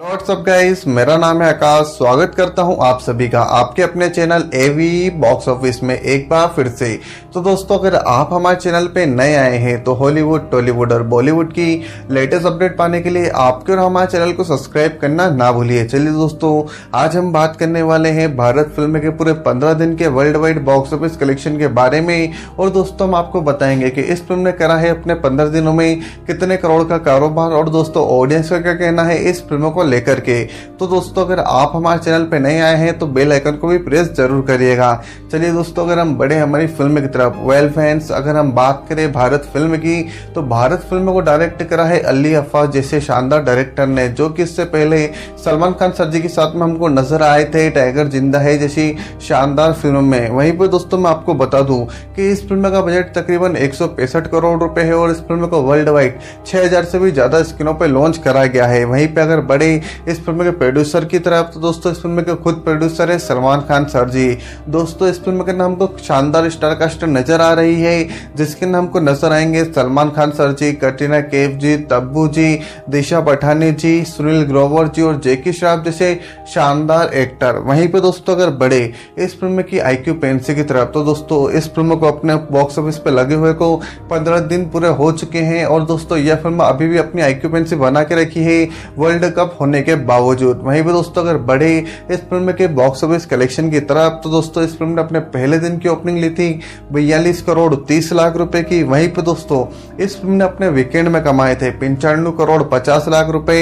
WhatsApp guys, मेरा नाम है आकाश। स्वागत करता हूं आप सभी का आपके अपने चैनल AV बॉक्स ऑफिस में एक बार फिर से। तो दोस्तों, अगर आप हमारे चैनल पे नए आए हैं तो हॉलीवुड, टॉलीवुड और बॉलीवुड की लेटेस्ट अपडेट पाने के लिए आपके और हमारे चैनल को सब्सक्राइब करना ना भूलिए। चलिए दोस्तों, आज हम बात करने वाले हैं भारत फिल्म के पूरे 15 दिन के world wide box office collection के बारे में। और दोस्तों, हम आपको बताएंगे कि इस फिल्म ने करा है अपने 15 दिनों में कितने करोड़ का कारोबार और दोस्तों ऑडियंस का क्या कहना है इस फिल्मों को लेकर के। तो दोस्तों, अगर आप हमारे चैनल पे नए आए हैं तो बेल आइकन को भी प्रेस जरूर करिएगा। चलिए दोस्तों, अगर हम बड़े हमारी फिल्म की तरफ, वेल फैंस, अगर हम बात करें भारत फिल्म की, तो भारत फिल्म को डायरेक्ट करा है अली अब्बास जैसे शानदार डायरेक्टर ने, जो कि इससे पहले सलमान खान सर जी के साथ में हमको नजर आए थे टाइगर जिंदा है जैसी शानदार फिल्म में। वहीं पर दोस्तों, मैं आपको बता दूं कि इस फिल्म का बजट तकरीबन 165 करोड़ रुपए है और इस फिल्म को वर्ल्ड वाइड 6000 से भी ज्यादा स्क्रीनों पर लॉन्च करा गया है। वहीं पर अगर बड़े इस फिल्म के प्रोड्यूसर की तरफ, तो दोस्तों इस फिल्म के खुद प्रोड्यूसर है सलमान खान सर जी। दोस्तों, इस फिल्म के नाम को शानदार स्टार कास्ट नजर आ रही है, जिसके नाम को नजर आएंगे सलमान खान सर जी, कटरीना कैफ जी, तब्बू जी, दिशा पठानी जी, सुनील ग्रोवर जी और जैकी श्रॉफ जैसे शानदार एक्टर। वहीं पर दोस्तों, अगर बड़े इस फिल्म की IQ पेंसी की तरफ, तो दोस्तों इस फिल्म को अपने बॉक्स ऑफिस पर लगे हुए को 15 दिन पूरे हो चुके हैं और दोस्तों यह फिल्म अभी भी अपनी IQ पेंसी बना के रखी है वर्ल्ड कप होने के बावजूद। वहीं पर दोस्तों, अगर बढ़े इस फिल्म के बॉक्स ऑफिस कलेक्शन की तरफ, तो दोस्तों इस फिल्म ने अपने पहले दिन की ओपनिंग ली थी 42 करोड़ 30 लाख रुपए की। वहीं पर दोस्तों, इस फिल्म ने अपने वीकेंड में कमाए थे 95 करोड़ 50 लाख रुपए।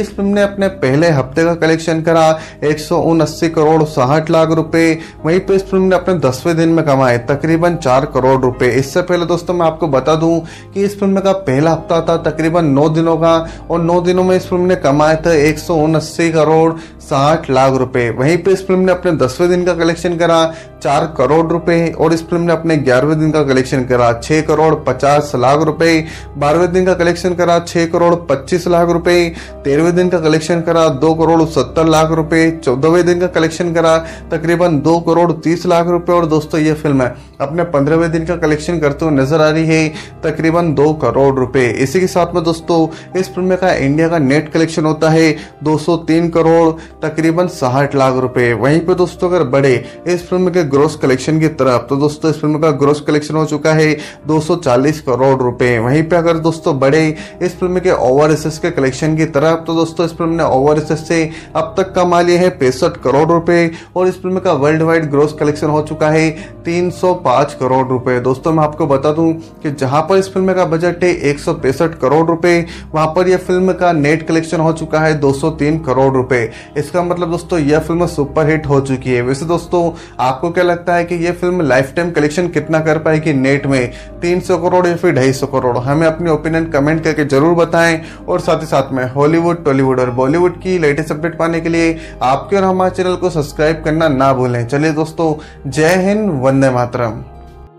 इस फिल्म ने अपने पहले हफ्ते का कलेक्शन करा 179 करोड़ 60 लाख रुपए। वहीं पर इस फिल्म ने अपने 10वें दिन में कमाए तकरीबन 4 करोड़ रुपए। इससे पहले दोस्तों, मैं आपको बता दूं कि इस फिल्म का पहला हफ्ता था तकरीबन 9 दिनों का और 9 दिनों में इस फिल्म ने कमाए 179 करोड़ 60 लाख रुपए। वहीं पे इस फिल्म ने अपने 10वें दिन का कलेक्शन करा 4 करोड़ रुपए और इस फिल्म ने अपने 11वें दिन का कलेक्शन करा 6 करोड़ 50 लाख रुपए। 12वें दिन का कलेक्शन करा 6 करोड़ 25 लाख रुपए। 13वें दिन का कलेक्शन करा 2 करोड़ 70 लाख रुपए। 14वें दिन का कलेक्शन करा तकरीबन 2 करोड़ 30 लाख रुपए और दोस्तों ये फिल्म है अपने 15वें दिन का कलेक्शन करते हुए नजर आ रही है तकरीबन 2 करोड़ रुपए। इसी के साथ में दोस्तों, इस फिल्म का इंडिया का नेट कलेक्शन होता है 203 करोड़ तकरीबन 60 लाख रुपए। वहीं पे दोस्तों, अगर बड़े इस फिल्म के ग्रॉस कलेक्शन की तरफ, तो दोस्तों इस फिल्म का ग्रॉस कलेक्शन हो चुका है 240 करोड़ रुपए। वहीं पे अगर दोस्तों बड़े इस फिल्म के ओवरसीज के कलेक्शन की तरफ, तो दोस्तों इस फिल्म ने ओवरसीज से अब तक कमा लिए है 65 करोड़ रुपए और इस फिल्म का वर्ल्ड वाइड ग्रॉस कलेक्शन हो चुका है 305 करोड़ रुपए। दोस्तों, मैं आपको बता दूं कि जहां पर इस फिल्म का बजट है 165 करोड़ रुपए, वहां पर यह फिल्म का नेट कलेक्शन हो चुका है 203 करोड़ रुपए। इसका मतलब दोस्तों यह फिल्म सुपरहिट हो चुकी है। वैसे दोस्तों, आपको क्या लगता है कि यह फिल्म लाइफ टाइम कलेक्शन कितना कर पाएगी नेट में, 300 करोड़ या फिर 250 करोड़? हमें अपनी ओपिनियन कमेंट करके जरूर बताएं और साथ ही साथ में हॉलीवुड, टॉलीवुड और बॉलीवुड की लेटेस्ट अपडेट पाने के लिए आपके और हमारे चैनल को सब्सक्राइब करना ना भूलें। चलिए दोस्तों, जय हिंद, वंदे मातरम।